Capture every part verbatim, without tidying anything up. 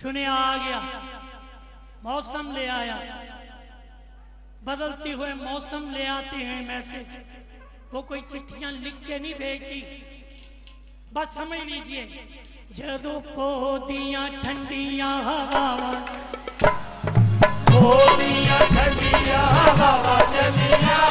چنے آ گیا موسم لے آیا، بدلتی ہوئے موسم لے آتے ہیں میسج. وہ کوئی چٹھیاں لکھ کے نہیں بھیجتی، بس سمجھ لیجئے. جدو پودیاں ٹھنڈیاں ہواواں، پودیاں ٹھنڈیاں ہواواں چلیاں،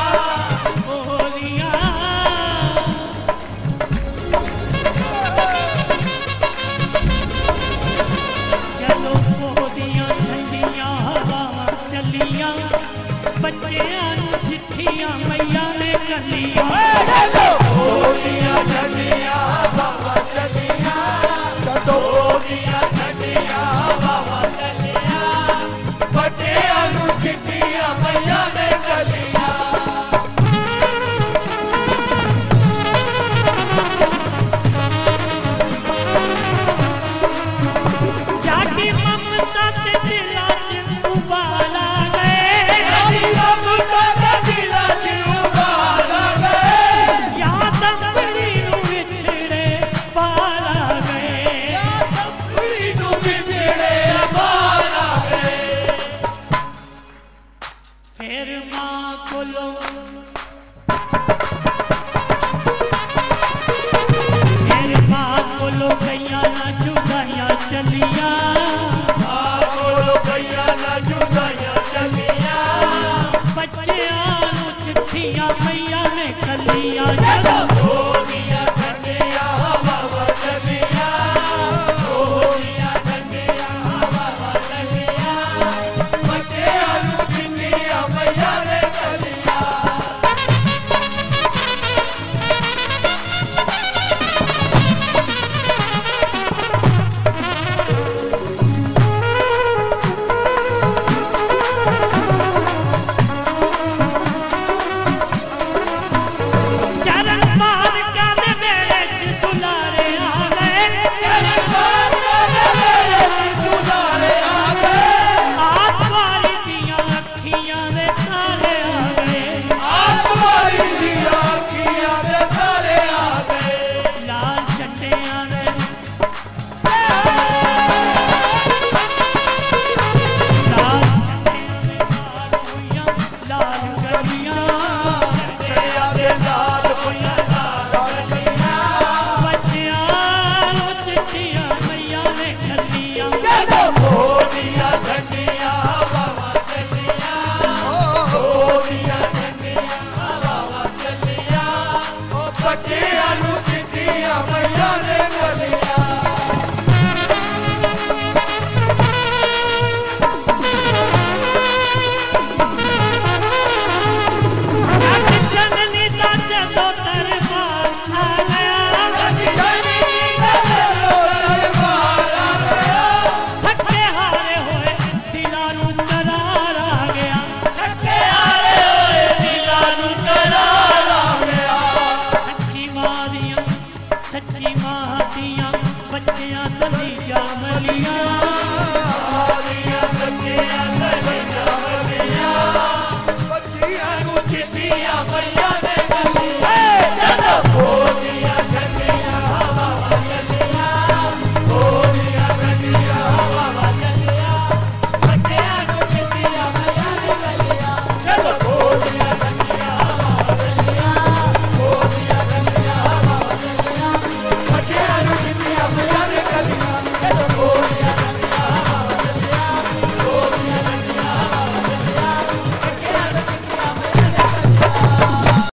سچی ماں دیاں بچیاں تلی جاملیاں.